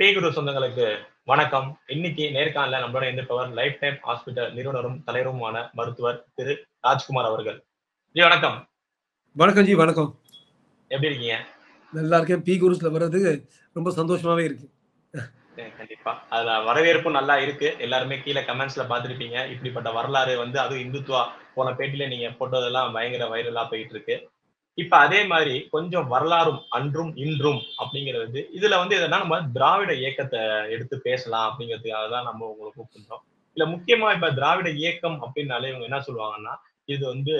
PGurus சொந்தங்களுக்கு வணக்கம். இன்னைக்கு நேர்காணல நம்மளோட இருந்தவர் லைஃப் டைம் ஹாஸ்பிட்டல் நிறுவனரும் தலைவருமான மருத்துவர் திரு ராஜ்குமார் அவர்கள். ஜி வணக்கம். வணக்கம் ஜி, வணக்கம். எப்படி இருக்கீங்க? நல்லா இருக்கேன். PGurusல வர்றது ரொம்ப சந்தோஷமாவே இருக்கு. கண்டிப்பா அதுல வரவேற்பும் நல்லா இருக்கு. எல்லாருமே கீழே கமெண்ட்ஸ்ல பாத்துருப்பீங்க, இப்படிப்பட்ட வரலாறு வந்து அதுவும் இந்துத்துவா போன பேட்டில நீங்க போட்டதெல்லாம் பயங்கர வைரலா போயிட்டு இருக்கு. இப்ப அதே மாதிரி கொஞ்சம் வரலாறும் அன்றும் இன்றும் அப்படிங்கிறது, இதுல வந்து எதனா நம்ம திராவிட இயக்கத்தை எடுத்து பேசலாம் அப்படிங்கிறதுக்காக தான் நம்ம உங்களை கூப்பிடுறோம். இல்ல முக்கியமா இப்ப திராவிட இயக்கம் அப்படின்னாலே இவங்க என்ன சொல்லுவாங்கன்னா, இது வந்து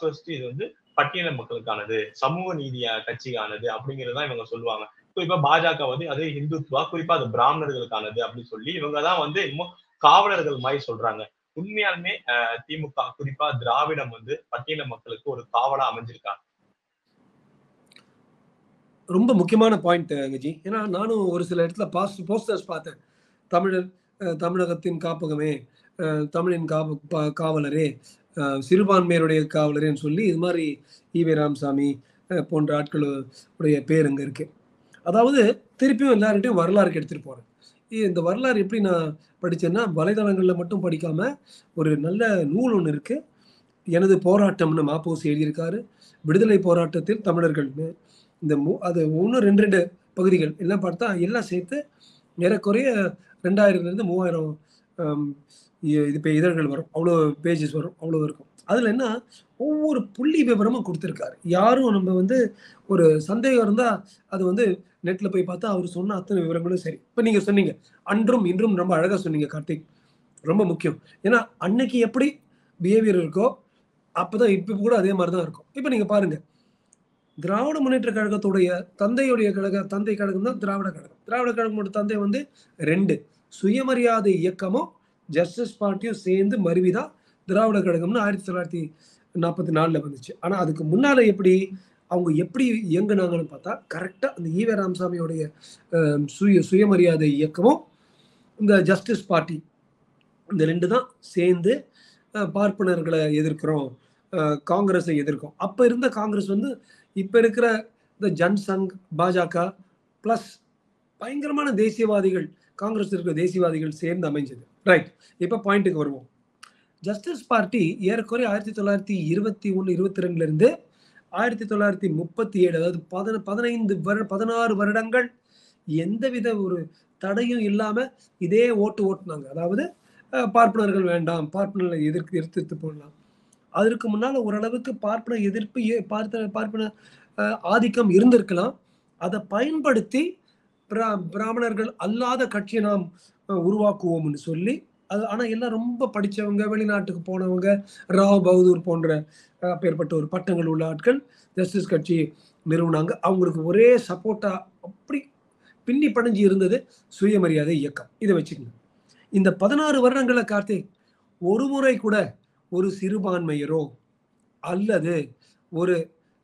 ஃபர்ஸ்ட் இது வந்து பட்டியல மக்களுக்கானது, சமூக நீதியா கட்சிக்கானது அப்படிங்கறதான் இவங்க சொல்லுவாங்க. இப்ப பாஜக வந்து அது இந்துத்துவா, குறிப்பா அது பிராமணர்களுக்கானது அப்படின்னு சொல்லி இவங்கதான் வந்து இன்னும் காவலர்கள் மாதிரி சொல்றாங்க. உண்மையாலுமே திமுக குறிப்பா திராவிடம் வந்து பட்டியல மக்களுக்கு ஒரு காவலா அமைஞ்சிருக்காங்க. ரொம்ப முக்கியமான பாயிண்ட் அங்கஜி. ஏன்னா நானும் ஒரு சில இடத்துல போஸ்டர்ஸ் பார்த்தேன், தமிழகத்தின் காப்பகமே, தமிழின் காவலரே, சிறுபான்மையருடைய காவலரேன்னு சொல்லி இது மாதிரி ஈவே ராமசாமி போன்ற ஆட்களுடைய பேர் அங்கே இருக்கு. அதாவது திருப்பியும் எல்லார்கிட்டையும் வரலாறுக்கு எடுத்துகிட்டு போகிறேன். இந்த வரலாறு எப்படி நான் படித்தேன்னா, வலைதளங்களில் மட்டும் படிக்காமல் ஒரு நல்ல நூல் ஒன்று இருக்குது, எனது போராட்டம்னு மாப்போசி எழுதியிருக்காரு, விடுதலை போராட்டத்தில் தமிழர்கள்னு. இந்த அது ஒன்று ரெண்டு பகுதிகள் எல்லாம் பார்த்தா எல்லாம் சேர்த்து ஏறக்குறைய 2000-3000 இது இதழ்கள் வரும், அவ்வளோ பேஜஸ் வரும், அவ்வளோ இருக்கும். அதில் என்ன ஒவ்வொரு புள்ளி விவரமும் கொடுத்துருக்காரு. யாரும் நம்ம வந்து ஒரு சந்தேகம் இருந்தால் அது வந்து நெட்டில் போய் பார்த்தா அவர் சொன்ன அத்தனை விவரங்களும் சரி. இப்போ நீங்கள் சொன்னீங்க அன்றும் இன்றும், ரொம்ப அழகாக சொன்னீங்க கார்த்திக், ரொம்ப முக்கியம். ஏன்னா அன்னைக்கு எப்படி பிஹேவியர் இருக்கோ அப்போ தான் இப்போ கூட அதே மாதிரி தான் இருக்கும். இப்போ நீங்கள் பாருங்கள், திராவிட முன்னேற்ற கழகத்துடைய தந்தையுடைய தந்தை கழகம் தான் திராவிட கழகமோட தந்தை வந்து 2 சுயமரியாதை இயக்கமும் ஜஸ்டிஸ் பார்ட்டியும் சேர்ந்து மருவிதான் திராவிட கழகம்னு 1944 வந்துச்சு. ஆனா அதுக்கு முன்னால எப்படி அவங்க எப்படி இயங்குனாங்கன்னு பார்த்தா, கரெக்டா அந்த ஈவே ராமசாமியோடைய சுயமரியாதை இயக்கமும் இந்த ஜஸ்டிஸ் பார்ட்டி இந்த 2 தான் சேர்ந்து பார்ப்பனர்களை எதிர்க்கிறோம், காங்கிரஸை எதிர்க்கும். அப்போ இருந்த காங்கிரஸ் வந்து இப்போ இருக்கிற இந்த ஜன்சங், பாஜக ப்ளஸ் பயங்கரமான தேசியவாதிகள், காங்கிரஸ் இருக்கிற தேசியவாதிகள் சேர்ந்து அமைஞ்சது. ரைட், இப்போ பாயிண்ட்டுக்கு வருவோம். ஜஸ்டிஸ் பார்ட்டி ஏறக்குறைய 1921-22 1937, அதாவது 16 வருடங்கள் எந்தவித ஒரு தடையும் இல்லாமல் இதே ஓட்டுனாங்க. அதாவது பார்ப்பனர்கள் வேண்டாம், பார்ப்பனர்களை எதிர்த்து போடலாம். அதற்கு முன்னால் ஓரளவுக்கு பார்ப்பன எதிர்ப்பு பார்ப்பன ஆதிக்கம் இருந்திருக்கலாம். அதை பயன்படுத்தி பிராமணர்கள் அல்லாத கட்சியை நாம் உருவாக்குவோம்னு சொல்லி அது. ஆனால் எல்லாம் ரொம்ப படித்தவங்க, வெளிநாட்டுக்கு போனவங்க, ராவ் பகதூர் போன்ற பேர்பட்ட ஒரு பட்டங்கள் உள்ள ஆட்கள் ஜஸ்டிஸ் கட்சி நிறுவனாங்க. அவங்களுக்கு ஒரே சப்போர்ட்டாக அப்படி பின்னி படைஞ்சு இருந்தது சுயமரியாதை இயக்கம். இதை வச்சுக்கணும். இந்த 16 வருடங்களை கார்த்திக் ஒரு முறை கூட ஒரு சிறுபான்மையரோ அல்லது ஒரு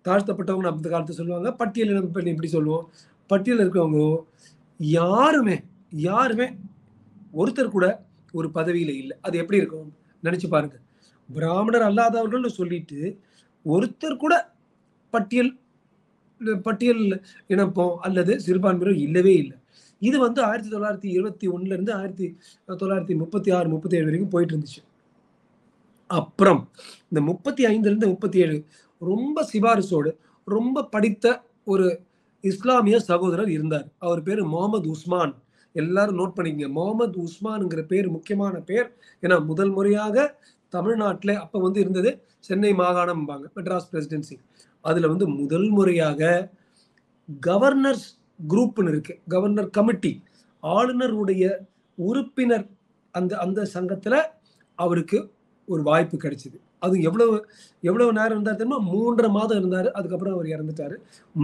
தாழ்த்தப்பட்டவங்க, அந்த காலத்தில் சொல்லுவாங்க பட்டியலினம் பண்ணி இப்படி சொல்லுவோம், பட்டியலில் இருக்கிறவங்க யாருமே ஒருத்தர் கூட ஒரு பதவியில் இல்லை. அது எப்படி இருக்கும் நினச்சி பாருங்க. பிராமணர் அல்லாதவர்கள்னு சொல்லிட்டு ஒருத்தர் கூட பட்டியல் இனப்போம் அல்லது சிறுபான்மையரும் இல்லவே இல்லை. இது வந்து 1921 1936-37 வரைக்கும் போயிட்டு இருந்துச்சு. அப்புறம் இந்த 35-37 ரொம்ப சிபாரிசோடு ரொம்ப படித்த ஒரு இஸ்லாமிய சகோதரர் இருந்தார். அவர் பேர் முகமது உஸ்மான். எல்லாரும் நோட் பண்ணிக்கங்க, முகமது உஸ்மான்ங்கிற பேர் முக்கியமான பேர். ஏன்னா முதல் முறையாக தமிழ்நாட்டில் அப்போ வந்து இருந்தது சென்னை மாகாணம்பாங்க, மெட்ராஸ் பிரசிடென்சி. அதில் வந்து முதல் முறையாக கவர்னர்ஸ் குரூப்னு இருக்கு, கவர்னர் கமிட்டி, ஆளுநருடைய உறுப்பினர் அந்த அந்த சங்கத்தில் அவருக்கு ஒரு வாய்ப்பு கிடைச்சிது. அது எவ்வளவு நேரம் இருந்தார் தெரியுமா? 3 மாதம் இருந்தார். அதுக்கப்புறம் அவர் இறந்துட்டார்.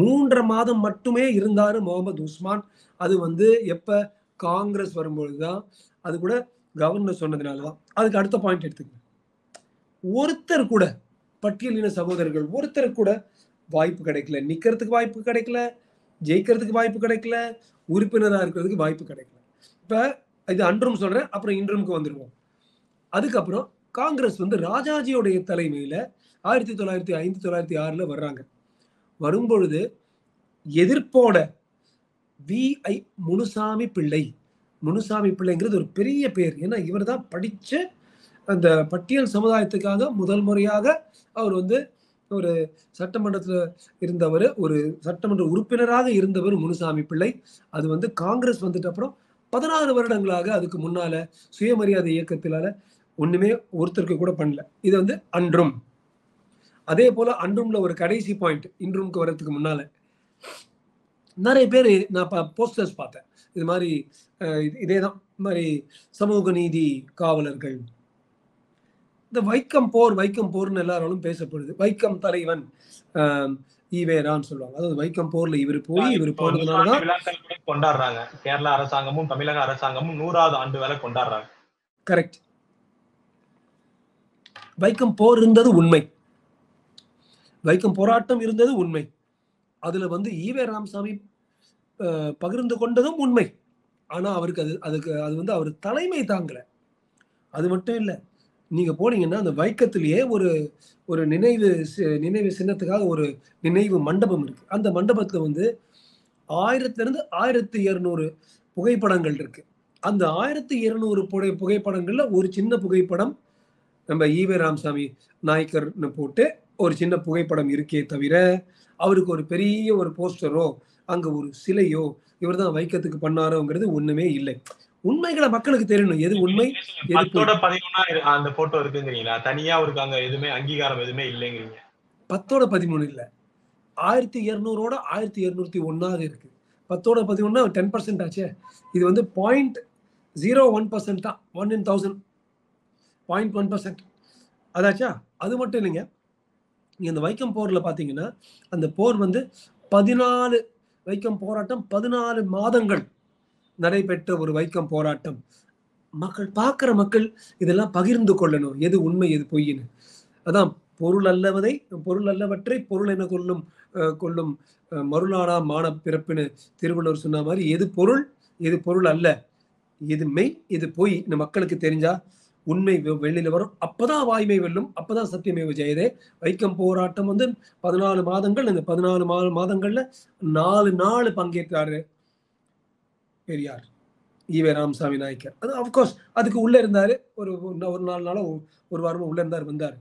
3 மாதம் மட்டுமே இருந்தார் முகமது உஸ்மான். அது வந்து எப்போ காங்கிரஸ் வரும்பொழுது தான். அது கூட கவர்னர் சொன்னதுனால தான். அதுக்கு அடுத்த பாயிண்ட் எடுத்துக்கங்க. ஒருத்தர் கூட பட்டியலின சகோதரர்கள் ஒருத்தர் கூட வாய்ப்பு கிடைக்கல, நிற்கிறதுக்கு வாய்ப்பு கிடைக்கல, ஜெயிக்கிறதுக்கு வாய்ப்பு கிடைக்கல, உறுப்பினராக இருக்கிறதுக்கு வாய்ப்பு கிடைக்கல. இப்போ இது அன்றும் சொல்கிறேன், அப்புறம் இன்றுமுக்கு வந்துடுவோம். அதுக்கப்புறம் காங்கிரஸ் வந்து ராஜாஜியோடைய தலைமையில் 1905-1906 வர்றாங்க. வரும்பொழுது எதிர்ப்போட வி.ஐ. முனுசாமி பிள்ளை. முனுசாமி பிள்ளைங்கிறது ஒரு பெரிய பேர். ஏன்னா இவர் தான் படித்து அந்த பட்டியல் சமுதாயத்துக்காக முதல் முறையாக அவர் வந்து ஒரு சட்டமன்றத்தில் இருந்தவர், ஒரு சட்டமன்ற உறுப்பினராக இருந்தவர் முனுசாமி பிள்ளை. அது வந்து காங்கிரஸ் வந்துட்ட அப்புறம் 16 வருடங்களாக அதுக்கு முன்னால சுயமரியாதை இயக்கத்தினால ஒண்ணுமே ஒருத்தருக்கு கூட பண்ணல. இது வந்து அன்றும். அதே போல அன்றும்ல ஒரு கடைசி பாயிண்ட், இன்றும்க்கு வர்றதுக்கு முன்னால நிறைய பேர் நான் போஸ்டர்ஸ் பார்த்தேன். இது மாதிரி இதேதான் மாதிரி சமூக நீதி காவலர்கள், இந்த வைக்கம் போர், வைக்கம் போர்னு எல்லாராலும் பேசப்படுது. வைக்கம் தலைவன் ஈவேரான்னு சொல்லுவாங்க. அதாவது வைக்கம் போர்ல இவர் போனதுனாலதான் கொண்டாடுறாங்க. கேரளா அரசாங்கமும் தமிழக அரசாங்கமும் 100வது ஆண்டு வேலை கொண்டாடுறாங்க. கரெக்ட். வைக்கம் போர் இருந்தது உண்மை, வைக்கம் போராட்டம் இருந்தது உண்மை, அதுல வந்து ஈவே ராமசாமி பகிர்ந்து கொண்டதும் உண்மை. ஆனா அவருக்கு அது வந்து அவர் தலைமை தாங்கல. அது மட்டும் இல்லை, நீங்க போனீங்கன்னா அந்த வைக்கத்திலேயே ஒரு நினைவு சின்னத்துக்காக ஒரு நினைவு மண்டபம் இருக்கு. அந்த மண்டபத்துல வந்து 1000லிருந்து 1200 புகைப்படங்கள் இருக்கு. அந்த 1200 புகைப்படங்கள்ல ஒரு சின்ன புகைப்படம் நம்ம ஈவே ராமசாமி நாயக்கர்னு போட்டு ஒரு சின்ன புகைப்படம் இருக்கே தவிர அவருக்கு ஒரு பெரிய ஒரு போஸ்டரோ அங்க ஒரு சிலையோ இவர் தான் வைக்கத்துக்கு பண்ணாரோங்கிறது ஒண்ணுமே இல்லை. உண்மைகளை மக்களுக்கு தெரியணும், எது உண்மை. அந்த போட்டோ இருக்குங்கிறீங்களா, தனியா அவருக்கு அங்க எதுவுமே அங்கீகாரம் எதுவுமே இல்லைங்கிறீங்க. 10/13 இல்ல, 1200ோட 1201ஆக இருக்கு. 10/11 10% ஆச்சே. இது வந்து 0.01% தான், 1 in 1000 0.1%. அதாச்சா. அது மட்டும் இல்லைங்க, நீங்கள் அந்த வைக்கம் போரில் பார்த்தீங்கன்னா அந்த போர் வந்து 14 வைக்கம் போராட்டம் 14 மாதங்கள் நடைபெற்ற ஒரு வைக்கம் போராட்டம். மக்கள் பார்க்குற மக்கள் இதெல்லாம் பகிர்ந்து கொள்ளணும், எது உண்மை எது பொய்ன்னு. அதான் பொருள் அல்லவற்றை பொருள் என கொள்ளும் மருளாடா மான பிறப்புன்னு திருவள்ளுவர் சொன்ன மாதிரி எது பொருள் அல்ல, எது மெய் எது பொய் மக்களுக்கு தெரிஞ்சா உண்மை வெளியில வரும். அப்பதான் வாய்மை வெல்லும், அப்பதான் சத்தியமே ஜெயதே. வைக்கம் போராட்டம் வந்து 14 மாதங்கள். இந்த 14 மாதங்கள்ல 4 நாள் பங்கேற்றாரு பெரியார், ஈவே ராமசாமி நாயக்கர். அது அப்கோர்ஸ் அதுக்கு உள்ள இருந்தாரு, ஒரு 4 நாளோ ஒரு வாரமோ உள்ள இருந்தார், வந்தார்.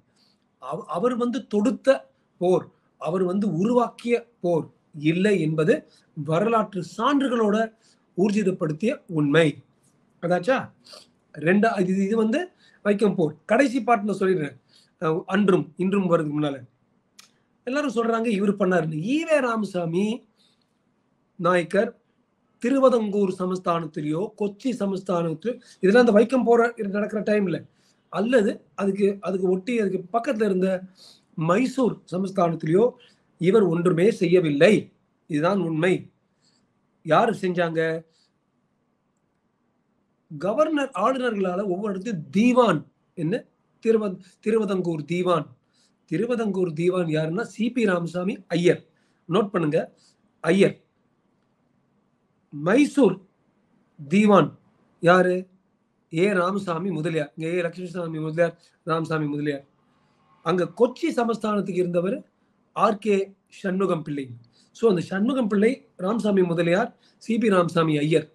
அவர் வந்து தொடுத்த போர், அவர் வந்து உருவாக்கிய போர் இல்லை என்பது வரலாற்று சான்றுகளோட ஊர்ஜிதப்படுத்திய உண்மை. அதாச்சா. இது வந்து வைக்கம் போர். கடைசி பாட்டுல சொல்லிடுறேன், அன்றும் இன்றும் வர்றதுக்கு முன்னால எல்லாரும் சொல்றாங்க இவர் பண்ணாருன்னு. ஈவே ராமசாமி நாயக்கர் திருவதங்கூர் சமஸ்தானத்திலேயோ கொச்சி சமஸ்தானத்திலோ, இதெல்லாம் அந்த வைக்கம் போற நடக்கிற டைம்ல, அல்லது அதுக்கு பக்கத்துல இருந்த மைசூர் சமஸ்தானத்திலேயோ இவர் ஒன்றுமே செய்யவில்லை. இதுதான் உண்மை. யாரு செஞ்சாங்க? கவர்னர், ஆளுநர்களால் ஒவ்வொரு இடத்தையும் தீவான் என்ன, திருவதங்கூர் தீவான். திருவதங்கூர் தீவான் யாருன்னா சிபி ராமசாமி ஐயர். நோட் பண்ணுங்க, ஐயர். மைசூர் தீவான் யாரு? ஏ ராமசாமி முதலியார். இங்க ஏ லட்சுமிசாமி முதலியார், ராமசாமி முதலியார். அங்க கொச்சி சமஸ்தானத்துக்கு இருந்தவர் ஆர்கே சண்முகம் பிள்ளை. ஸோ அந்த சண்முகம் பிள்ளை, ராமசாமி முதலியார், சிபி ராமசாமி ஐயர்.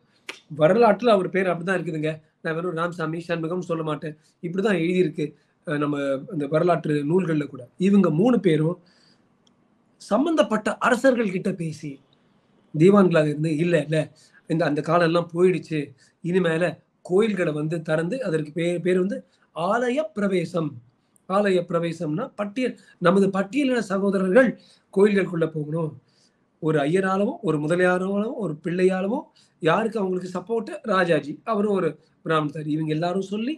வரலாற்றில் அவர் பேர் அப்படிதான் இருக்குதுங்க. நான் வெறும் ராமசாமி சண்முகம் சொல்ல மாட்டேன், இப்படிதான் எழுதியிருக்கு நம்ம அந்த வரலாற்று நூல்கள்ல கூட. இவங்க 3 பேரும் சம்பந்தப்பட்ட அரசர்கள் கிட்ட பேசி தீவான்களாக இருந்து இல்லை இல்லை இந்த அந்த காலம் எல்லாம் போயிடுச்சு, இனிமேல கோயில்களை வந்து திறந்து அதற்கு பேர் வந்து ஆலய பிரவேசம். ஆலய பிரவேசம்னா பட்டியல், நமது பட்டியலின சகோதரர்கள் கோயில்களுக்குள்ள போகணும். ஒரு ஐயராலவும் ஒரு முதலியாராலவும் ஒரு பிள்ளையாலவும் யாருக்கு அவங்களுக்கு சப்போர்ட், ராஜாஜி, அவரும் ஒரு பிராமணர். இவங்க எல்லாரும் சொல்லி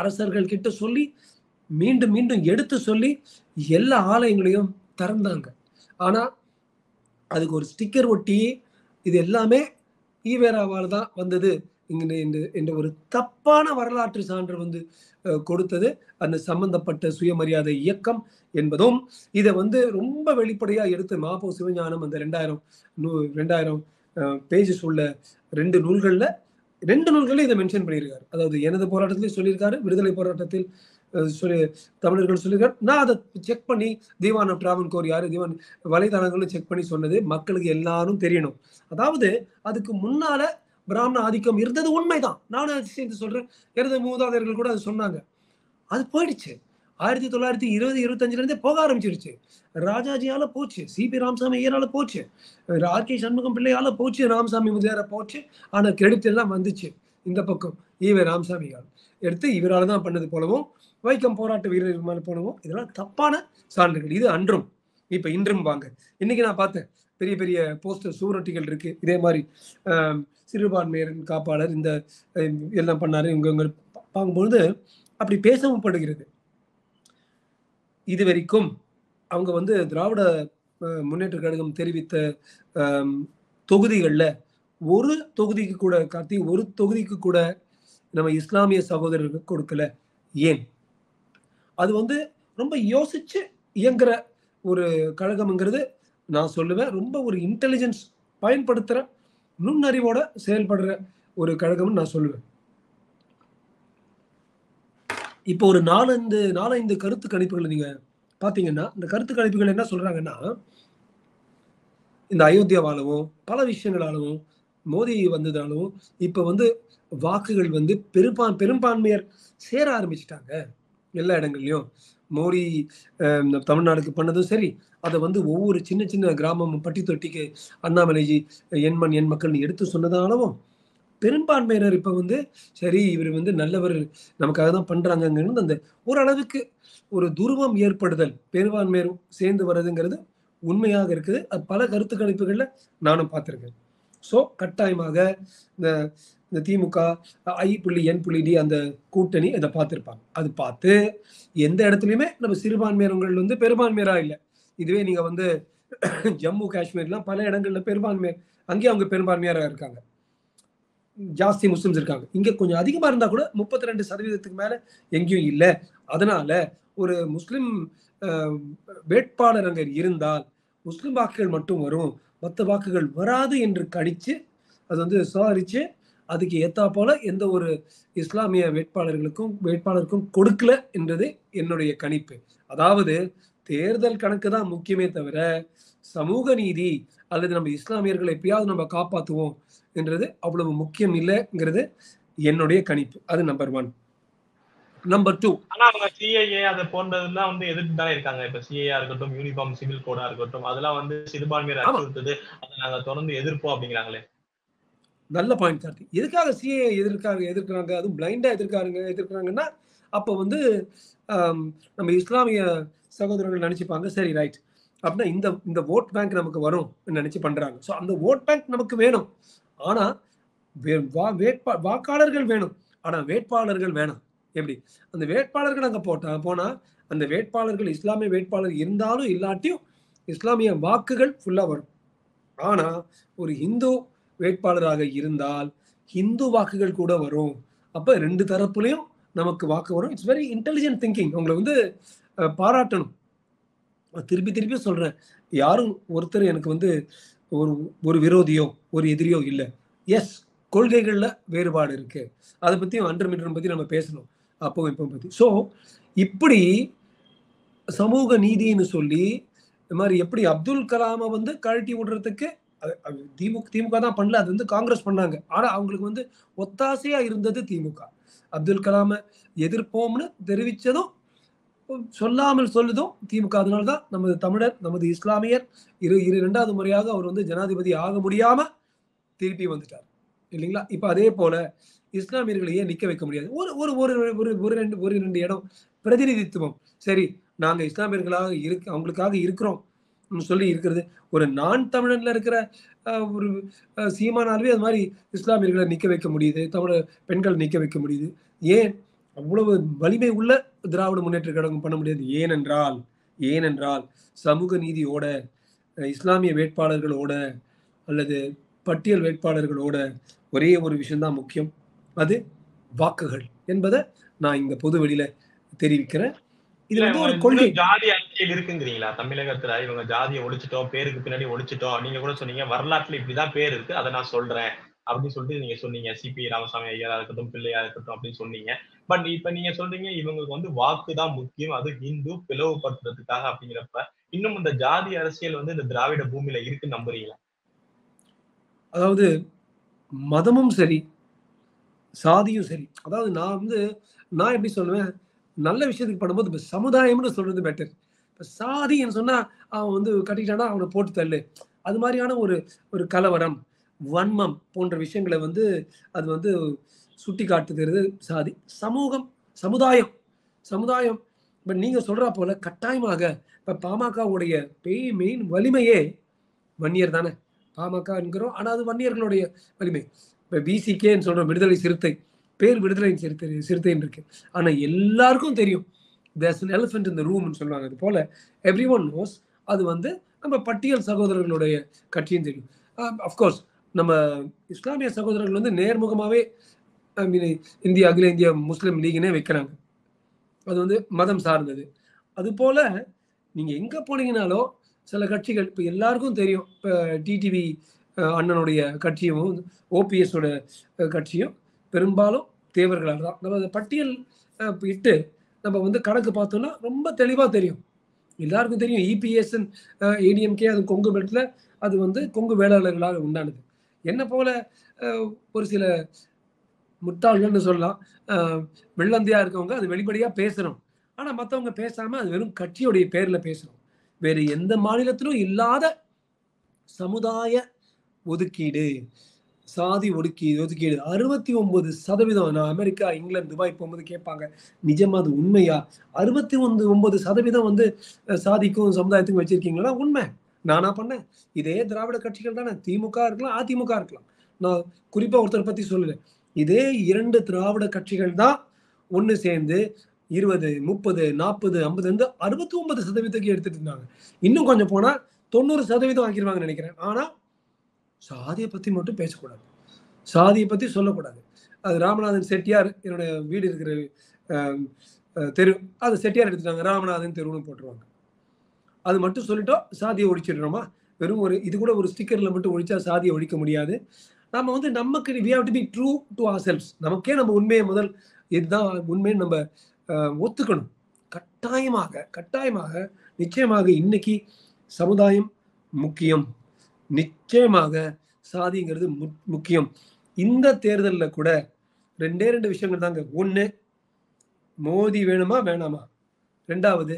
அரசர்கள் கிட்ட சொல்லி மீண்டும் மீண்டும் எடுத்து சொல்லி எல்லா ஆலயங்களையும் திறந்தாங்க. ஆனா அதுக்கு ஒரு ஸ்டிக்கர் ஒட்டி இது எல்லாமே ஈவேராவால் தான் வந்தது என்ற ஒரு தப்பான வரலாற்று சான்று வந்து கொடுத்தது அந்த சம்பந்தப்பட்ட சுயமரியாதை இயக்கம் என்பதும். இதை வந்து ரொம்ப வெளிப்படையா எடுத்து மாபோ சிவஞானம் அந்த 2000 பேஜஸ் உள்ள 2 நூல்கள்ல இதை மென்ஷன் பண்ணியிருக்காரு. அதாவது எனது போராட்டத்திலே சொல்லியிருக்காரு, விடுதலை போராட்டத்தில் சொல்லி தமிழர்கள் சொல்லியிருக்காரு. நான் அதை செக் பண்ணி தீவான் டிராவன்கோர் யார் தீவான் வலைதளங்களில் செக் பண்ணி சொன்னது மக்களுக்கு எல்லாரும் தெரியணும். அதாவது அதுக்கு முன்னால பிராமண ஆதிக்கம் இருந்தது உண்மைதான், நானும் அது சேர்ந்து சொல்றேன், இருந்த மூதாதையர்கள் கூட அது சொன்னாங்க, அது போயிடுச்சு. 1920-25லேருந்தே போக ஆரம்பிச்சிருச்சு. ராஜாஜியால போச்சு, சிபி ராமசாமி ஐயரால போச்சு, ஆர்கே சண்முகம் பிள்ளையால போச்சு, ராமசாமி முதலியார போச்சு. ஆனா கிரெடிட் எல்லாம் வந்துச்சு இந்த பக்கம் ஈவே ராமசாமி எடுத்து இவரால் தான் பண்ணது போலவும் வைக்கம் போராட்ட வீரர் மேல போனவும் இதெல்லாம் தப்பான சான்றுகள். இது அன்றும் இப்ப இன்றும் வாங்க. இன்னைக்கு நான் பார்த்தேன் பெரிய பெரிய போஸ்டர் சுவரொட்டிகள் இருக்கு, இதே மாதிரி சிறுபான்மையரின் காப்பாளர் இந்த எல்லாம் பண்ணாரு இவங்க பார்க்கும்பொழுது அப்படி பேசவும் படுகிறது. இது வரைக்கும் அவங்க திராவிட முன்னேற்ற கழகம் தெரிவித்த தொகுதிகளில் ஒரு தொகுதிக்கு கூட கார்த்தி ஒரு தொகுதிக்கு கூட நம்ம இஸ்லாமிய சகோதரர்களுக்கு கொடுக்கல. ஏன்? அது ரொம்ப யோசிச்சு இயங்குற ஒரு கழகம்ங்கிறது நான் சொல்லுவேன். ரொம்ப ஒரு இன்டெலிஜென்ஸ் பயன்படுத்துகிற நுண்ணறிவோட செயல்படுற ஒரு கழகம்னு நான் சொல்லுவேன். இப்போ ஒரு நாலஞ்சு கருத்து கணிப்புகளை நீங்க பாத்தீங்கன்னா இந்த கருத்து கணிப்புகள் என்ன சொல்றாங்கன்னா இந்த அயோத்தியாவாலவும் பல விஷயங்களாலவும் மோடி வந்ததாலும் இப்ப வாக்குகள் பெரும்பான்மையர் சேர ஆரம்பிச்சுட்டாங்க எல்லா இடங்கள்லயும். மோடி தமிழ்நாடுக்கு பண்ணதும் சரி, அதை ஒவ்வொரு சின்ன சின்ன கிராமம் பட்டி தொட்டிக்கு அண்ணாமலைஜி என் மக்கள்னு எடுத்து சொன்னதாலவும் பெரும்பான்மையினர் இப்ப சரி இவர் நல்லவர் நமக்காக தான் பண்றாங்கிறது அந்த ஓரளவுக்கு ஒரு துருவம் ஏற்படுதல் பெரும்பான்மையரும் சேர்ந்து வர்றதுங்கிறது உண்மையாக இருக்குது. அது பல கருத்து கணிப்புகள்ல நானும் பார்த்திருக்கேன். ஸோ கட்டாயமாக இந்த திமுக I.N.D அந்த கூட்டணி அதை பார்த்திருப்பாங்க. அது பார்த்து எந்த இடத்துலயுமே நம்ம சிறுபான்மையினர்கள் பெரும்பான்மையரா இல்லை. இதுவே நீங்க ஜம்மு காஷ்மீர்லாம் பல இடங்கள்ல பெரும்பான்மையர் அங்கேயும் அவங்க பெரும்பான்மையரா இருக்காங்க, ஜாஸ்தி முஸ்லிம்ஸ் இருக்காங்க. இங்கே கொஞ்சம் அதிகமாக இருந்தால் கூட 32% மேலே எங்கேயும் இல்லை. அதனால ஒரு முஸ்லீம் வேட்பாளர் அங்கே இருந்தால் முஸ்லீம் வாக்குகள் மட்டும் வரும், மற்ற வாக்குகள் வராது என்று கணிச்சு அது சுதாரித்து அதுக்கு ஏற்றா போல எந்த ஒரு இஸ்லாமிய வேட்பாளருக்கும் கொடுக்கல என்றது என்னுடைய கணிப்பு. அதாவது தேர்தல் கணக்கு தான் முக்கியமே தவிர சமூக நீதி அல்லது நம்ம இஸ்லாமியர்களை எப்பயாவது நம்ம காப்பாற்றுவோம் என்றது அவ்வளவு முக்கியம் இல்லைங்கிறது என்னுடைய கணிப்பு. அது நம்பர் 1. நம்பர் 2 சிஏஏ அதை போன்றதுலாம் எதிர்த்து தானே இருக்காங்க. இப்ப சிஏஏ இருக்கட்டும், யூனிஃபார்ம் சிவில் கோடா இருக்கட்டும், அதெல்லாம் சிறுபான்மையர் அச்சுறுத்துது, அதை நாங்க தொடர்ந்து எதிர்ப்போம் அப்படிங்கிறாங்களே. நல்ல பாயிண்ட் சார். எதுக்காக சிஏஏ எதிர்க்கிறாங்க? அதுவும் பிளைண்டா எதிர்க்கிறாங்கன்னா அப்போ நம்ம இஸ்லாமிய சகோதரர்கள் நினைச்சுப்பாங்க சரி ரைட் அப்படின்னா இந்த ஓட் பேங்க் நமக்கு வரும் நினைச்சு பண்றாங்க. ஸோ அந்த ஓட் பேங்க் நமக்கு வேணும், ஆனா வாக்காளர்கள் வேணும், ஆனா வேட்பாளர்கள் வேணும். எப்படி அந்த வேட்பாளர்கள் அங்க போனா அந்த வேட்பாளர்கள் இஸ்லாமிய வேட்பாளர் இருந்தாலும் இல்லாட்டியும் இஸ்லாமிய வாக்குகள் ஃபுல்லா வரும். ஆனா ஒரு இந்து வேட்பாளராக இருந்தால் இந்து வாக்குகள் கூட வரும். அப்ப 2 தரப்புலையும் நமக்கு வாக்கு வரும். It's very intelligent thinking. உங்களை பாராட்டணும். திருப்பி சொல்றேன், யாரும் ஒருத்தர் எனக்கு ஒரு விரோதியோ ஒரு எதிரியோ இல்லை. எஸ், கொள்கைகளில் வேறுபாடு இருக்கு, அதை பற்றியும் அண்டர்மீட்டர் பற்றி நம்ம பேசணும் அப்போ இப்போ பற்றி. ஸோ இப்படி சமூக நீதினு சொல்லி இந்த மாதிரி எப்படி அப்துல் கலாமை கழட்டி விடுறதுக்கு திமுக தான் பண்ணல, அது காங்கிரஸ் பண்ணாங்க. ஆனால் அவங்களுக்கு ஒத்தாசையாக இருந்தது திமுக. அப்துல் கலாமை எதிர்ப்போம்னு தெரிவித்ததும் சொல்லாமல் சொல்லுதும் திமுக. அதனால்தான் நமது தமிழர் நமது இஸ்லாமியர் 2வது முறையாக அவர் ஜனாதிபதி ஆக முடியாம திருப்பி வந்துட்டார் இல்லைங்களா. இப்ப அதே போல இஸ்லாமியர்களையே நிக்க வைக்க முடியாது. ஒரு ரெண்டு இடம் பிரதிநிதித்துவம் சரி நாங்க இஸ்லாமியர்களாக அவங்களுக்காக இருக்கிறோம் சொல்லி இருக்கிறது. ஒரு நான் தமிழன்ல இருக்கிற ஒரு சீமானாலுமே அது மாதிரி இஸ்லாமியர்களை நிக்க வைக்க முடியுது, தமிழர் பெண்கள் நிக்க வைக்க முடியுது. ஏன் அவ்வளவு வலிமை உள்ள திராவிட முன்னேற்ற கழகம் பண்ண முடியாது? ஏனென்றால் சமூக நீதியோட இஸ்லாமிய வேட்பாளர்களோட அல்லது பட்டியல் வேட்பாளர்களோட ஒரே ஒரு விஷயம்தான் முக்கியம், அது வாக்குகள் என்பதை நான் இந்த பொது வெளியில தெரிவிக்கிறேன். இதுல ஒரு கொள்கை ஜாதி அறிக்கையில் இருக்குங்கிறீங்களா? தமிழகத்துல இவங்க ஜாதியை ஒழிச்சிட்டோம், பேருக்கு பின்னாடி ஒழிச்சிட்டோம். நீங்க கூட சொன்னீங்க வரலாற்றுல இப்படிதான் பேர் இருக்கு, அதை நான் சொல்றேன் அப்படின்னு சொல்லிட்டு நீங்க சொன்னீங்க. சிபி ராமசாமி ஐயரா இருக்கட்டும், பிள்ளையா இருக்கட்டும் அப்படின்னு சொன்னீங்க. பட் இப்ப நீங்க சொல்றீங்க இவங்களுக்கு வந்து வாக்குதான் முக்கியம், அது இந்து பிளவுபடுத்துறதுக்காக. அப்படிங்கிறப்ப இன்னும் இந்த ஜாதி அரசியல் வந்து இந்த திராவிட பூமியில இருக்குன்னு நம்புறீங்களா? அதாவது மதமும் சரி, சாதியும் சரி, அதாவது நான் எப்படி சொல்லுவேன், நல்ல விஷயத்துக்கு பண்ணும்போது இப்போ சமுதாயம்னு சொல்றது பெட்டர். இப்போ சாதின்னு சொன்னா அவன் வந்து கட்டிக்கிட்டானா அவனை போட்டு தள்ளு, அது மாதிரியான ஒரு கலவரம், வன்மம் போன்ற விஷயங்களை வந்து அது வந்து சுட்டி காட்டுகிறது சாதி. சமூகம், சமுதாயம் இப்போ நீங்க சொல்றா போல கட்டாயமாக இப்போ பாமகவுடைய மெயின் வலிமையே வன்னியர் தானே, பாமக என்கிறோம். ஆனால் அது வன்னியர்களுடைய வலிமை. இப்போ பிசிகேன்னு சொல்றோம், விடுதலை சிறுத்தை பேர், விடுதலையின் சிறுத்தைன்னு இருக்கு. ஆனால் எல்லாருக்கும் தெரியும் there's an elephant in the roomன்னு சொல்லுவாங்க. அது போல எவ்ரி ஒன் நோஸ் அது வந்து நம்ம பட்டியல் சகோதரர்களுடைய கட்சியும் தெரியும். அஃப்கோர்ஸ் நம்ம இஸ்லாமிய சகோதரர்கள் வந்து நேர்முகமாகவே இந்திய அகில இந்திய முஸ்லீம் லீகினே வைக்கிறாங்க, அது வந்து மதம் சார்ந்தது. அதுபோல் நீங்கள் எங்கே போனீங்கனாலோ சில கட்சிகள் இப்போ எல்லாருக்கும் தெரியும். இப்போ டிடிவி அண்ணனுடைய கட்சியும் ஓபிஎஸோட கட்சியும் பெரும்பாலும் தேவர்களால் தான். நம்ம அதை பட்டியல் இட்டு நம்ம வந்து கணக்கு பார்த்தோம்னா ரொம்ப தெளிவாக தெரியும், எல்லாருக்கும் தெரியும். இபிஎஸ்என் ஏடிஎம்கே அது கொங்கு பெல்ட்டில் அது வந்து கொங்கு வேளாளர்களால் உண்டானது. என்ன போல ஒரு சில முட்டாள்கள்னு சொல்லலாம், வெள்ளந்தியாக இருக்கவங்க அது வெளிப்படையாக பேசுகிறோம். ஆனால் மற்றவங்க பேசாமல் அது வெறும் கட்சியோடைய பேரில் பேசுகிறோம். வேறு எந்த மாநிலத்திலும் இல்லாத சமுதாய ஒதுக்கீடு, சாதி ஒதுக்கீடு 69%. நான் அமெரிக்கா, இங்கிலாந்து, துபாய் போகும்போது கேட்பாங்க, நிஜமா அது உண்மையா? 69% வந்து சாதிக்கும் சமுதாயத்துக்கும் வச்சிருக்கீங்களா? உண்மை. நானா பண்ணேன், இதே திராவிட கட்சிகள் தானே, திமுக இருக்கலாம், அதிமுக இருக்கலாம். நான் குறிப்பா ஒருத்தரை பத்தி சொல்லல, இதே 2 திராவிட கட்சிகள் தான் ஒன்று சேர்ந்து 20, 30, 40, 50 இருந்து 69% எடுத்துட்டு இருந்தாங்க. இன்னும் கொஞ்சம் போனா 90% ஆக்கிடுவாங்கன்னு நினைக்கிறேன். ஆனா சாதியை பற்றி மட்டும் பேசக்கூடாது, சாதியை பற்றி சொல்லக்கூடாது. அது ராமநாதன் செட்டியார், என்னோட வீடு இருக்கிற தெரு, அது செட்டியார் எடுத்துட்டாங்க, ராமநாதன் தெருவுன்னு போட்டுருவாங்க. அது மட்டும் சொல்லிட்டோம், சாதியை ஒழிச்சிடுறோமா? வெறும் ஒரு இது கூட ஒரு ஸ்டிக்கரில் மட்டும் ஒழிச்சா சாதியை ஒழிக்க முடியாது. நம்ம வந்து நமக்கு we have to be true to ourselves. நமக்கே நம்ம உண்மையை முதல் இதுதான் உண்மையை நம்ம ஒத்துக்கணும். கட்டாயமாக நிச்சயமாக இன்னைக்கு சமுதாயம் முக்கியம், நிச்சயமாக சாதிங்கிறது முக்கியம். இந்த தேர்தலில் கூட 2 விஷயங்கள் தாங்க. ஒன்று, மோடி வேணுமா வேணாமா? 2வது,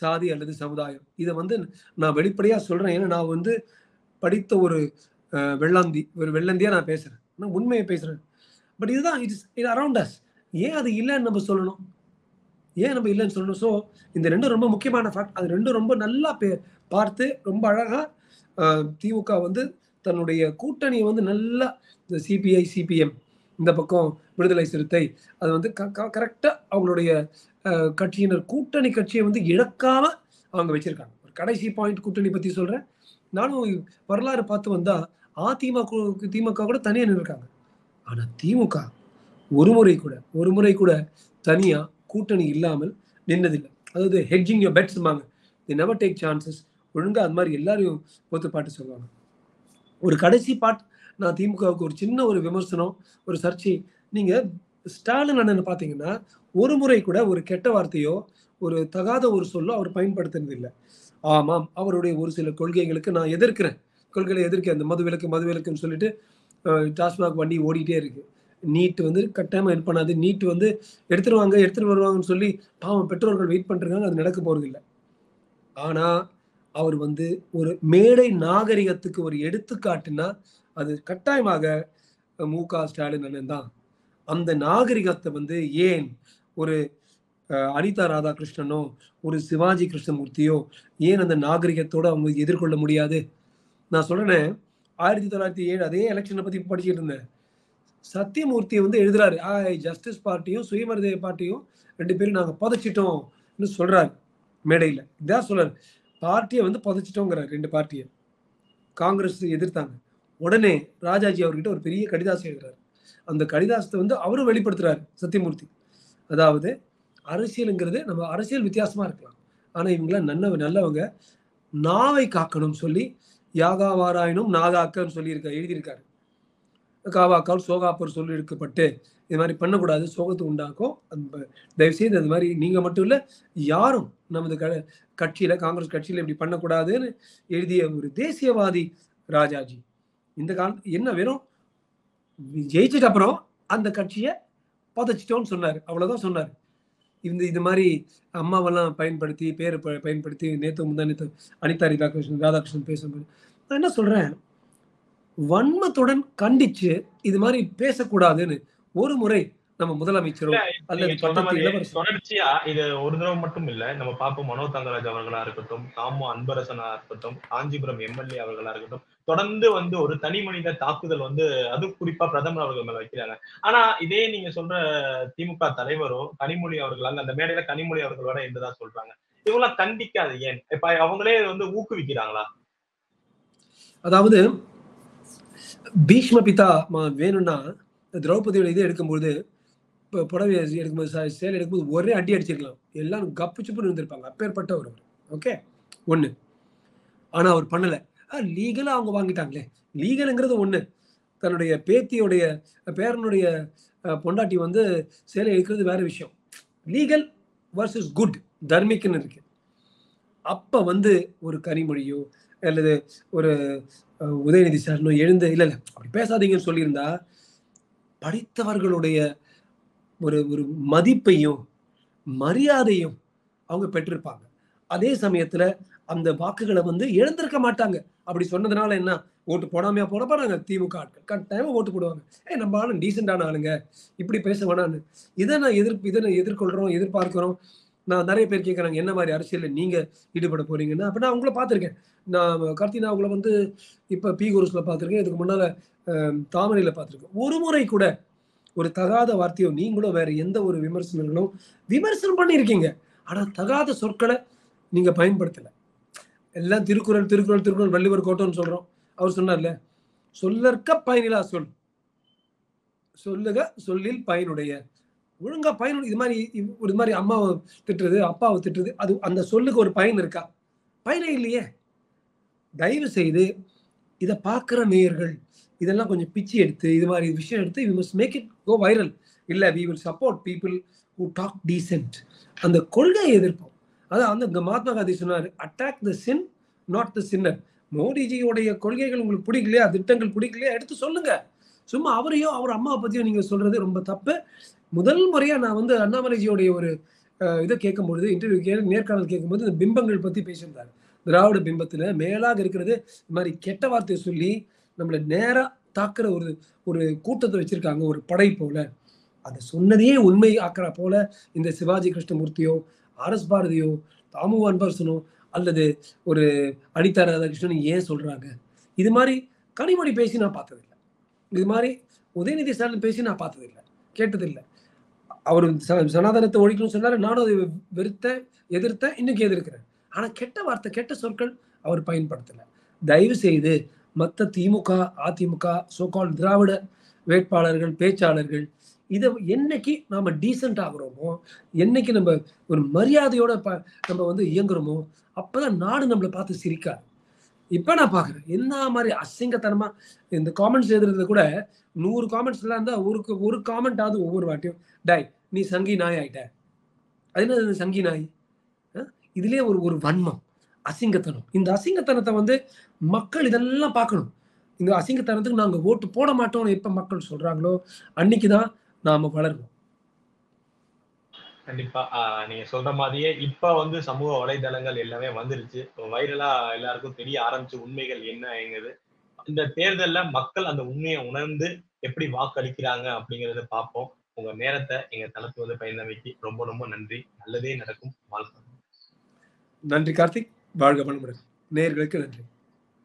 சாதி அல்லது சமுதாயம். இதை வந்து நான் வெளிப்படையாக சொல்கிறேன், ஏன்னா நான் வந்து படித்த ஒரு வெள்ளந்தியாக நான் பேசுகிறேன், நான் உண்மையை பேசுகிறேன். பட் இதுதான் இது அரவுண்ட் அஸ். ஏன் அது இல்லைன்னு நம்ம சொல்லணும், ஸோ இந்த 2 ரொம்ப முக்கியமான ஃபேக்ட். அது 2 ரொம்ப நல்லா பார்த்து ரொம்ப அழகாக திமுக வந்து தன்னுடைய கூட்டணியை வந்து நல்லா இந்த சிபிஐ, சிபிஎம், இந்த பக்கம் விடுதலை சிறுத்தை, அது வந்து கரெக்டாக அவங்களுடைய கட்சியினர் கூட்டணி கட்சியை வந்து இழக்காம அவங்க வச்சிருக்காங்க. ஒரு கடைசி பாயிண்ட் கூட்டணி பற்றி சொல்கிறேன். நானும் வரலாறு பார்த்து வந்தால் திமுக கூட தனியாக நின்றுருக்காங்க. ஆனால் திமுக ஒரு முறை கூட தனியாக கூட்டணி இல்லாமல் நின்றதில்லை. அதாவது ஹெட்ஜிங் யோர் பெட்ஸ் வாங்க, தி நெவர் டேக் சான்சஸ் ஒழுங்காக. அது மாதிரி எல்லாரையும் ஒத்து பாட்டு சொல்லுவாங்க. ஒரு கடைசி பாட்டு, நான் திமுகவுக்கு ஒரு சின்ன ஒரு விமர்சனம், ஒரு சர்ச்சை. நீங்கள் ஸ்டாலின் அண்ணனை பார்த்தீங்கன்னா ஒரு முறை கூட ஒரு கெட்ட வார்த்தையோ ஒரு தகாத ஒரு சொல்லோ அவர் பயன்படுத்துறது இல்லை. ஆமாம், அவருடைய ஒரு சில கொள்கைகளுக்கு நான் எதிர்க்கிறேன், அந்த மதுவிலக்குன்னு சொல்லிட்டு டாஸ்மாக் வண்டி ஓடிட்டே இருக்கு. நீட் வந்து கட்டாயமாக ஹெல்ப் பண்ணாது, நீட் வந்து எடுத்துகிட்டு வருவாங்கன்னு சொல்லி பாவம் பெற்றோர்கள் வெயிட் பண்ணிருக்காங்க, அது நடக்க போகிறது இல்லை. ஆனால் அவர் வந்து ஒரு மேடை நாகரிகத்துக்கு ஒரு எடுத்துக்காட்டுன்னா அது கட்டாயமாக முக ஸ்டாலின் அண்ணன் தான். அந்த நாகரிகத்தை வந்து ஏன் ஒரு அனிதா ராதாகிருஷ்ணனோ ஒரு சிவாஜி கிருஷ்ணமூர்த்தியோ ஏன் அந்த நாகரிகத்தோடு அவங்க எதிர்கொள்ள முடியாது? நான் சொல்கிறேன், 1907 அதே எலெக்ஷனை பற்றி படிச்சுட்டு இருந்தேன். சத்தியமூர்த்தியை வந்து எழுதுறாரு, ஜஸ்டிஸ் பார்ட்டியும் சுயமரியாதை பார்ட்டியும் 2 பேரும் நாங்கள் புதைச்சிட்டோம்னு சொல்கிறாரு மேடையில். இதான் சொல்கிறார், பார்ட்டியை வந்து புதைச்சிட்டோங்கிறார். 2 பார்ட்டியை காங்கிரஸ் எதிர்த்தாங்க. உடனே ராஜாஜி அவர்கிட்ட ஒரு பெரிய கடிதாசம் எழுதுறாரு. அந்த கடிதாசத்தை வந்து அவரும் வெளிப்படுத்துறாரு, சத்தியமூர்த்தி. அதாவது அரசியலுங்கிறது நம்ம அரசியல் வித்தியாசமா இருக்கலாம், ஆனா இவங்கள நல்லவங்க நாவை காக்கணும் சொல்லி யாகாவாராயினும் நாகாக்கன்னு சொல்லியிருக்காரு, எழுதியிருக்காரு. காவாக்கால் சோகாப்பூர் சொல்லியிருக்கப்பட்டு இது மாதிரி பண்ணக்கூடாது, சோகத்தை உண்டாக்கும். தயவுசெய்து அது மாதிரி நீங்கள் மட்டும் இல்லை, யாரும் நமது கட்சியில் காங்கிரஸ் கட்சியில் இப்படி பண்ணக்கூடாதுன்னு எழுதிய ஒரு தேசியவாதி ராஜாஜி. இந்த காலம் என்ன வெறும் ஜெயிச்சிட்ட அப்புறம் அந்த கட்சியை பதச்சிட்டோன்னு சொன்னார், அவ்வளோதான் சொன்னார். இது மாதிரி அம்மாவெல்லாம் பயன்படுத்தி பேரை பயன்படுத்தி நேற்று முந்தா நேற்று அனிதா ராதாகிருஷ்ணன் பேசும்போது நான் என்ன சொல்கிறேன், வன்மத்துடன் கண்டிச்சு இது மாதிரி பேசக்கூடாதுன்னு ஒரு முறை நம்ம முதலமைச்சரும் அல்லது தொடர்ச்சியா இது ஒரு தடவை மட்டும் இல்ல, நம்ம பார்ப்போம். மனோ தங்கராஜ் அவர்களா இருக்கட்டும், தாமோ அன்பரசனா இருக்கட்டும், காஞ்சிபுரம் எம்எல்ஏ அவர்களா இருக்கட்டும், தொடர்ந்து வந்து ஒரு தனி மனித தாக்குதல் வந்து அது குறிப்பா பிரதமர் அவர்கள் மேல வைக்கிறாங்க. ஆனா இதே நீங்க சொல்ற திமுக தலைவரோ கனிமொழி அவர்களால் அந்த மேடையில கனிமொழி அவர்களோட என்றுதான் சொல்றாங்க. இவங்களாம் கண்டிக்காது ஏன்? இப்ப அவங்களே வந்து ஊக்குவிக்கிறாங்களா? அதாவது பீஷ்ம பிதா வேணும்னா திரௌபதியோட இதை எடுக்கும்போது இப்போ புடவை எடுக்கும்போது சேல் எடுக்கும்போது ஒரே அடி அடிச்சிருக்கலாம், எல்லாரும் கப்பு சுப்புன்னு இருந்திருப்பாங்க. அப்பேற்பட்ட ஒரு ஓகே ஒன்று. ஆனால் அவர் பண்ணலை. லீகலாக அவங்க வாங்கிட்டாங்களே, லீகலுங்கிறது ஒன்று. தன்னுடைய பேத்தியோடைய பேரனுடைய பொண்டாட்டி வந்து சேலை எடுக்கிறது வேற விஷயம். லீகல் வர்சஸ் குட், தர்மிக்குன்னு இருக்கு. அப்போ வந்து ஒரு கனிமொழியோ அல்லது ஒரு உதயநிதி சார்னோ எழுந்து இல்லை இல்லை அப்படி பேசாதீங்கன்னு சொல்லியிருந்தா படித்தவர்களுடைய ஒரு ஒரு மதிப்பையும் மரியாதையும் அவங்க பெற்றிருப்பாங்க. அதே சமயத்தில் அந்த வாக்குகளை வந்து இழந்திருக்க மாட்டாங்க. அப்படி சொன்னதுனால என்ன, ஓட்டு போடாமையா போட போறாங்க திமுக ஆட்கள். கட்டாயமா ஓட்டு போடுவாங்க. நம்ம ஆளுங்க டீசெண்டான ஆளுங்க, இப்படி பேச வேணான்னு. இதை எதிர்கொள்கிறோம் எதிர்பார்க்கிறோம். நான் நிறைய பேர் கேட்குறாங்க என்ன மாதிரி அரசியலில் நீங்கள் ஈடுபட போகிறீங்கன்னா. அப்படின்னா அவங்கள பார்த்துருக்கேன் நான், கார்த்தினா அவங்கள வந்து இப்போ PGurusல பார்த்துருக்கேன், இதுக்கு முன்னால் தாமரையில் பார்த்துருக்கேன். ஒரு முறை கூட ஒரு தகாத வார்த்தையோ நீங்களும் வேறு எந்த ஒரு விமர்சனங்களும் விமர்சனம் பண்ணியிருக்கீங்க, ஆனால் தகாத சொற்களை நீங்கள் பயன்படுத்தலை. எல்லாம் திருக்குறள் திருக்குறள் திருக்குறள் வள்ளுவர் கோட்டோன்னு சொல்கிறோம். அவர் சொன்னார்ல, சொல்லற்க பயனிலா சொல், சொல்லுக சொல்லில் பயனுடைய, ஒழுங்கா பயன். இது மாதிரி அம்மாவை திட்டுறது அப்பாவை திட்டுறது, அது அந்த சொல்லுக்கு ஒரு பயன் இருக்கா? பயனே இல்லையே. தயவு செய்து இதை பார்க்குற நேயர்கள் இதெல்லாம் கொஞ்சம் பிச்சு எடுத்து இது மாதிரி விஷயம் எடுத்து we must make it go viral. இல்லை we will support people who talk decent. அந்த கொள்கையை எதிர்ப்போம். அதான் அந்த மகாத்மா காந்தி சொன்னார், attack the sin not the சின்னர். மோடிஜியோடைய கொள்கைகள் உங்களுக்கு பிடிக்கலையா, திட்டங்கள் பிடிக்கலையா, எடுத்து சொல்லுங்க. சும்மா அவரையோ அவர் அம்மாவை பற்றியோ நீங்கள் சொல்றது ரொம்ப தப்பு. முதல் முறையாக நான் வந்து அண்ணாமலைஜியோடைய ஒரு இதை கேட்கும்பொழுது, இன்டர்வியூ நேர்காணல் கேட்கும்போது இந்த பிம்பங்கள் பற்றி பேசியிருந்தார். திராவிட பிம்பத்தில் மேலாக இருக்கிறது இது மாதிரி கெட்ட வார்த்தையை சொல்லி நம்மளை நேராக தாக்குற ஒரு ஒரு கூட்டத்தை வச்சுருக்காங்க, ஒரு படை போல். அதை சொன்னதையே உண்மை ஆக்கிறா போல் இந்த சிவாஜி கிருஷ்ணமூர்த்தியோ ஆர்எஸ் பாரதியோ தாமு அன்பரசனோ அல்லது ஒரு அனிதா ராதாகிருஷ்ணன் ஏன் சொல்கிறாங்க? இது மாதிரி கனிமொழி பேசி நான் பார்த்ததில்லை, இது மாதிரி உதயநிதி ஸ்டாலின் பேசி நான் பார்த்ததில்லை, கேட்டதில்லை. அவர் சனாதனத்தை ஒழிக்கணும்னு சொன்னார், நானும் அதை வெறுத்தேன், எதிர்த்தேன், இன்னைக்கு எதிர்க்கிறேன். ஆனால் கெட்ட வார்த்தை கெட்ட சொற்கள் அவர் பயன்படுத்தலை. தயவு செய்து மற்ற திமுக அதிமுக சோகால் திராவிட வேட்பாளர்கள் பேச்சாளர்கள் இதை என்னைக்கு நாம் டீசென்ட் ஆகிறோமோ, என்னைக்கு நம்ம ஒரு மரியாதையோட நம்ம வந்து இயங்குறோமோ, அப்போ தான் நாடு நம்மளை பார்த்து சிரிக்காது. இப்போ நான் பார்க்குறேன் என்ன மாதிரி அசிங்கத்தனமாக இந்த காமெண்ட்ஸ் எழுதுறது கூட 100 காமெண்ட்ஸ்லாம் இருந்தால் ஒரு காமெண்ட் ஆகுது ஒவ்வொரு வாட்டியும், டாய் நீ சங்கி நாய் ஆகிட்ட. அது என்ன சங்கி நாய்? இதுலேயே ஒரு ஒரு வன்மம் அசிங்கத்தனம். இந்த அசிங்கத்தனத்தை வந்து மக்கள் இதெல்லாம் பார்க்கணும். இந்த அசிங்கத்தனத்துக்கு நாங்கள் ஓட்டு போட மாட்டோம்னு எப்போ மக்கள் சொல்கிறாங்களோ அன்னைக்கு தான் நாம் வளருவோம். கண்டிப்பா நீங்க சொல்ற மாதிரியே இப்ப வந்து சமூக வலைதளங்கள் எல்லாமே வந்துருச்சு, வைரலா எல்லாருக்கும் தெரிய ஆரம்பிச்சு உண்மைகள் என்னங்கிறது. இந்த தேர்தல்ல மக்கள் அந்த உண்மையை உணர்ந்து எப்படி வாக்களிக்கிறாங்க அப்படிங்கறத பார்ப்போம். உங்க நேரத்தை எங்க தளத்து வந்து பயந்தமைக்கு ரொம்ப ரொம்ப நன்றி. நல்லதே நடக்கும். வாழ்க்கை. நன்றி கார்த்திக். வாழ்க வளமுடன். நேயர்களுக்கு நன்றி.